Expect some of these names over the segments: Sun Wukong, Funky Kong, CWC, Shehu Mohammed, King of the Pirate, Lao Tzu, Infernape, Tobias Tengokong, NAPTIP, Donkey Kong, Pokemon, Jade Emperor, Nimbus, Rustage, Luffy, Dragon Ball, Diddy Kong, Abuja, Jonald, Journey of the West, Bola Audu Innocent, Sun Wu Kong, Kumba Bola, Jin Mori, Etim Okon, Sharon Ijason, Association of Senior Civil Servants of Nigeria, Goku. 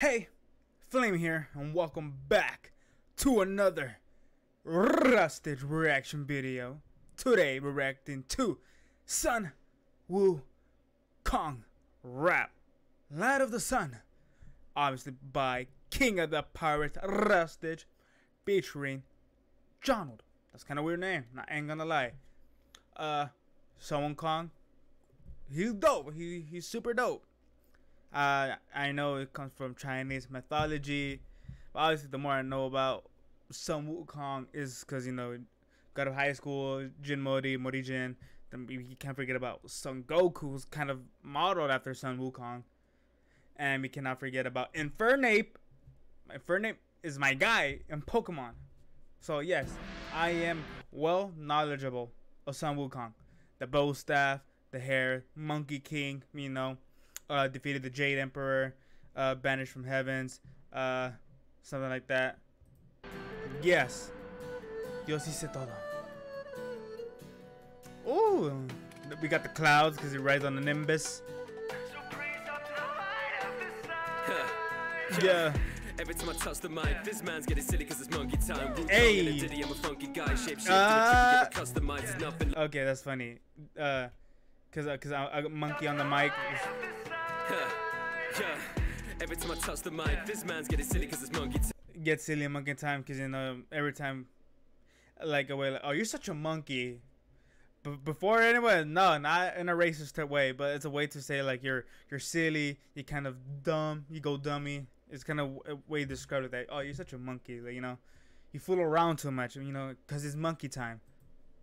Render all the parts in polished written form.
Hey, Flame here, and welcome back to another Rustage reaction video. Today we're reacting to Sun Wu Kong rap, Light of the Sun, obviously by King of the Pirate Rustage, featuring Jonald. That's kind of a weird name, I ain't gonna lie. Sun Wu Kong, he's dope, he's super dope. I know it comes from Chinese mythology, but obviously the more I know about Sun Wu Kong is because, you know, got out of high school, Jin Mori, Jin, then you can't forget about Son Goku, who's kind of modeled after Sun Wu Kong, and we cannot forget about Infernape. Infernape is my guy in Pokemon, so yes, I am well knowledgeable of Sun Wu Kong, the bow staff, the hair, Monkey King, you know. Defeated the Jade Emperor, banished from heavens, something like that. Yes. Dios hice todo. Ooh, we got the clouds because it rides on the Nimbus. Yeah. Every time I touch the mic, this man's getting silly because it's monkey time. Hey. Okay, that's funny. Cause I got monkey on the mic. Every time I touch the mic, this man's getting silly because it's monkey time. Get silly and monkey time because, you know, every time, like, away, like, oh, you're such a monkey. But before anyone, no, not in a racist way, but it's a way to say, like, you're silly, you're kind of dumb, you go dummy. It's kind of a way to describe it, like, oh, you're such a monkey, like, you know, you fool around too much, you know, because it's monkey time.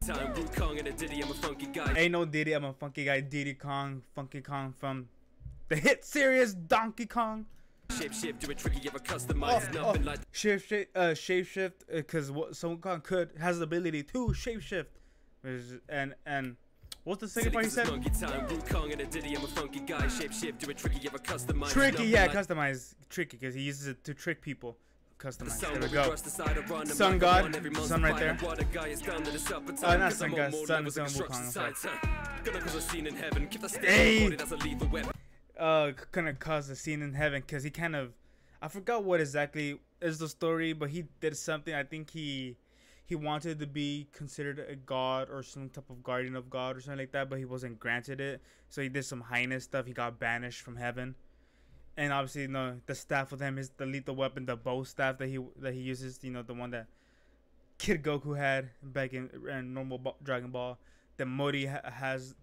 Wu Kong and a Diddy, I'm a funky guy. Ain't no Diddy, I'm a funky guy. Diddy Kong, Funky Kong from the hit series Donkey Kong. Shape, do it tricky, ever customize nothing like shape shift, because what Sun Wu Kong has the ability to shape shift. And what's the second part he said? Wu Kong and a Diddy, I'm a funky guy. Shape shift, do it tricky, ever customize. Tricky, yeah, customize tricky, because he uses it to trick people. Customized. There we go. Sun God, Sun right there. Not Sun God, Sun Wu Kong. Hey! Gonna cause a scene in heaven because he kind of, I forgot what exactly is the story, but he did something. I think he wanted to be considered a god or some type of guardian of God or something like that, but he wasn't granted it. So he did some heinous stuff. He got banished from heaven. And obviously, you know, the staff with him is the lethal weapon, the bow staff that he uses. You know, the one that Kid Goku had back in normal Dragon Ball. Then Mori has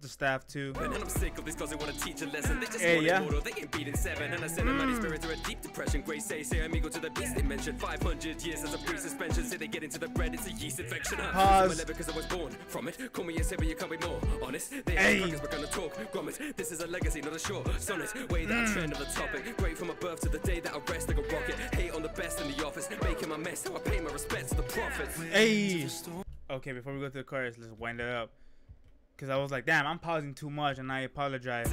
the staff too. And I'm sick of this because they want to teach a lesson. They just want to, they ain't beating seven. And I said, I'm not spirit to a deep depression. Grace say amigo to the beast. They mentioned 500 years as a pre suspension. Say they get into the bread, it's a yeast infection. Pause. Because I was born from it. Call me a seven, you can't be more honest. They ain't because we're gonna talk. Grommet. This is a legacy, not a short sonnet. Way that trend of the topic. Great from my birth to the day that I rest like a rocket. Hate on the best in the office. Making my mess, so I pay my respects to the prophets. Hey. Okay, before we go to the chorus, let's wind it up. Because I was like, damn, I'm pausing too much, and I apologize.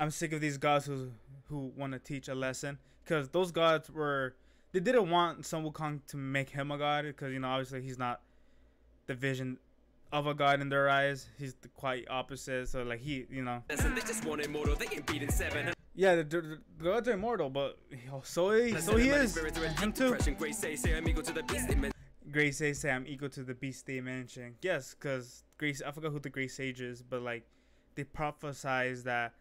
I'm sick of these gods who want to teach a lesson. Because those gods were... They didn't want Sun Wu Kong to make him a god. Because, you know, obviously he's not the vision of a god in their eyes. He's the quite opposite. So, like, he, you know... Yeah, the gods are immortal, but so he is. Him too. Grace Sage say I'm equal to the beast they mentioned. Yes, because Grace, I forgot who the Grace Sage is, but like they prophesize that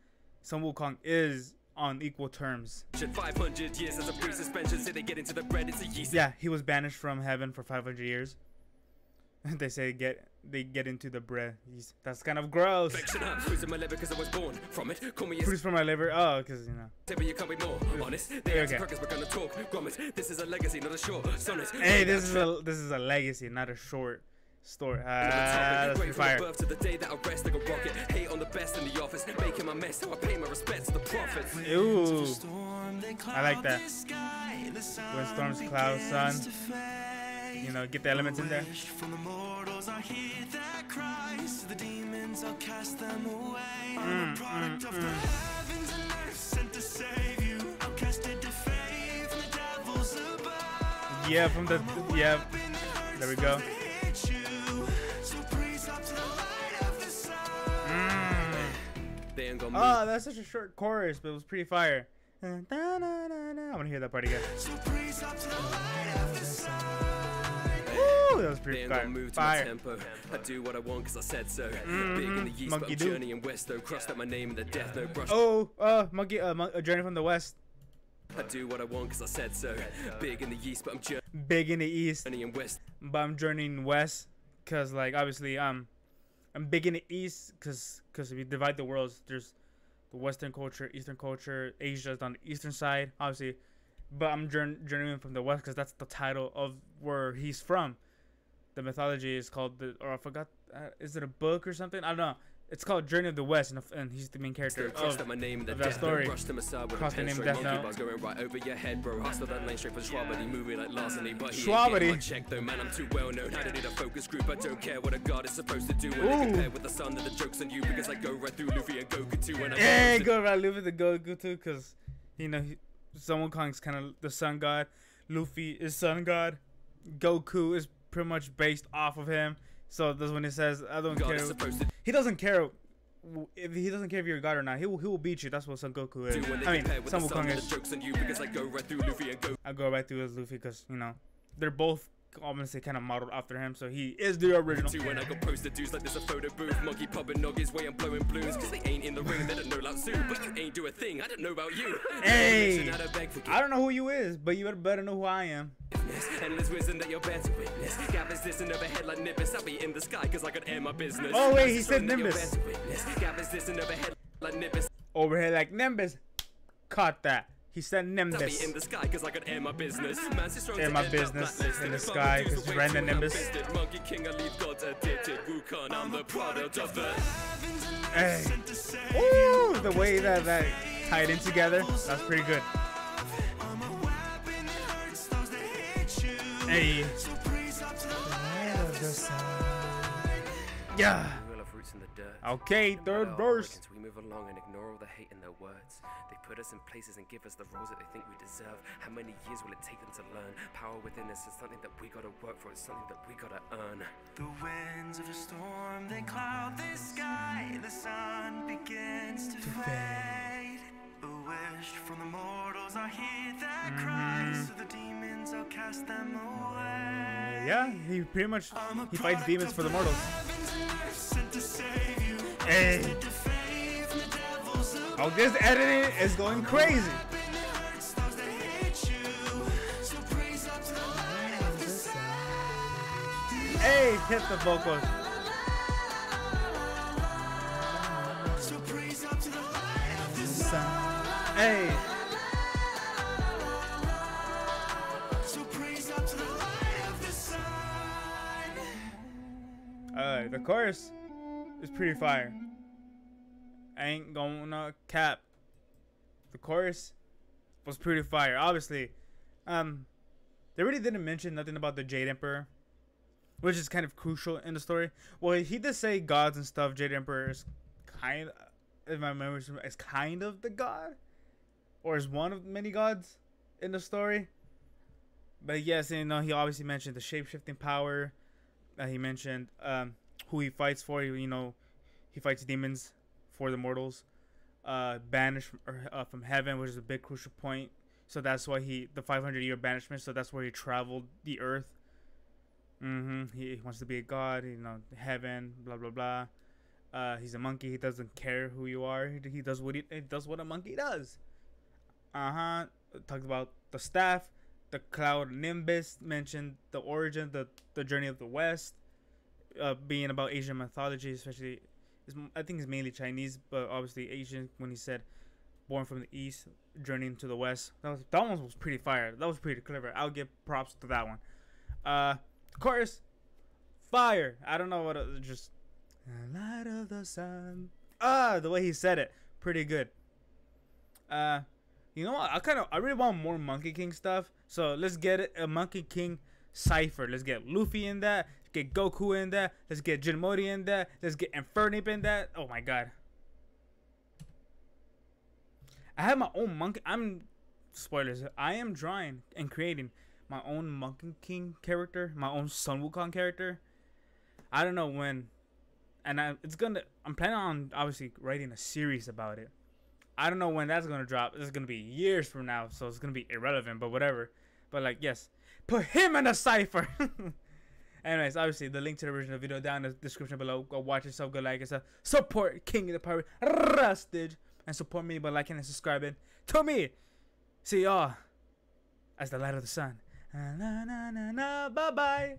Sun Wu Kong is on equal terms. 500 years as a pre-suspension, say they get into the bread, it's a yeast. Yeah, he was banished from heaven for 500 years. They say they get into the bread. That's kind of gross. Fruits from my liver because I was born from it. Call me fruits from my liver. Oh, because, you know. You can't be more honest. They okay. Crackers, we're gonna talk. This is a legacy, not a short. Hey, this is a legacy, not a short story. That's fire. Birth to the day that I rest like a rocket. Hate on the best in the office. Making my mess, so I pay my respects to the prophets. Ooh, I like that. When storms cloud sun. You know, get the elements in there. Yeah, from the there we go. Oh, that's such a short chorus, but it was pretty fire. I want to hear that part again. Ooh, that was pretty fire. I do what I want because I said so. Big in the East, but Journey in West, though. Crossed up my name in the death, no brush. Oh, Journey from the West. I do what I want because I said so. Big in the East, but I'm journeying west, because like obviously I'm big in the East, because if you divide the worlds, there's the Western culture, Eastern culture, Asia's on the Eastern side, obviously. But I'm journeying from the West because that's the title of where he's from. The mythology is called, or I forgot, is it a book or something? I don't know. It's called Journey of the West, and he's the main character of that story. Crossed the name of Death Note. Going right over your head, bro. I saw that lane straight for Schwabity, movie like larceny, but he ain't check though, man. I'm too well known. I don't need a focus group. I don't care what a god is supposed to do when I compare with the sun that the joke's on you, because I go right through Luffy and Goku too. And I go right Luffy and Goku too, because, you know, Sun Wu Kong's kind of the sun god. Luffy is sun god. Goku is pretty much based off of him. So that's when it says, I don't care. He doesn't care if you're a god or not. He will beat you. That's what Son Goku is. I mean, Sun Wu Kong is. I go right through as Luffy because, you know, they're both obviously kind of modeled after him, so he is the original. When I go post the dudes like there's a photo booth, monkey popping noggies way and blowing balloons, because they ain't in the ring, they don't know Lao Tzu, but you ain't do a thing. I don't know about you. Hey, I don't know who you is, but you better know who I am. Endless wisdom that you're bad to witness. Gathers this in overhead like Nimbus. I'll be in the sky because I could air my business. Oh wait, he said Nimbus. Gathers this in overhead like Nimbus. Overhead like Nimbus. Caught that. He said Nimbus. I'll be in the sky because I could air my business. Air my business in the sky because random Nimbus. Monkey King, I leave gods addicted. Wu Kong, I'm the product of the. Hey. Ooh, the way that tied in together. That's pretty good. Hey. Yeah. Okay, third verse. We move along and ignore all the hate in their words. They put us in places and give us the roles that they think we deserve. How many years will it take them to learn? Power within us is something that we gotta work for. It's something that we gotta earn. The winds of a storm, they cloud the sky. The sun begins to fade. A wish from the mortals, I hear their cries. So the demons, I'll cast them away. Yeah, he pretty much fights demons for the mortals. Hey. Oh, this editing is going crazy. Hey, hit the vocals. Hey. So praise up to the light of the sun. Alright, the chorus is pretty fire. I ain't gonna cap. The chorus was pretty fire. Obviously, they really didn't mention nothing about the Jade Emperor, which is kind of crucial in the story. Well, he did say gods and stuff. Jade Emperor is kind of, if my memory is kind of the god. Or is one of many gods in the story. But yes, you know, he obviously mentioned the shape-shifting power. He mentioned who he fights for. You know, he fights demons for the mortals. Banished from heaven, which is a big crucial point. So that's why the 500-year banishment. So that's where he traveled the earth. He wants to be a god, you know, heaven, blah, blah, blah. He's a monkey. He doesn't care who you are. He does what a monkey does. Talked about the staff, the cloud Nimbus, mentioned the origin, the Journey of the West, being about Asian mythology, especially, I think it's mainly Chinese, but obviously Asian when he said born from the East, journeying to the West. That one was pretty fire. That was pretty clever. I'll give props to that one. Chorus, fire. I don't know what it, just light of the sun. The way he said it, pretty good. You know what? I really want more Monkey King stuff. So let's get a Monkey King cipher. Let's get Luffy in that. Let's get Goku in that. Let's get Jin Mori in that. Let's get Infernape in that. Oh my god! I have my own monkey. Spoilers. I am drawing and creating my own Monkey King character, my own Sun Wu Kong character. I don't know when, and I'm planning on obviously writing a series about it. I don't know when that's gonna drop. It's gonna be years from now, so it's gonna be irrelevant, but whatever. But like, yes, put him in a cipher. Anyways, obviously the link to the original video down in the description below. Go watch yourself, go like yourself, support King of the Pirate Rustage, and support me by liking and subscribing to me. See y'all as the light of the sun. Bye bye.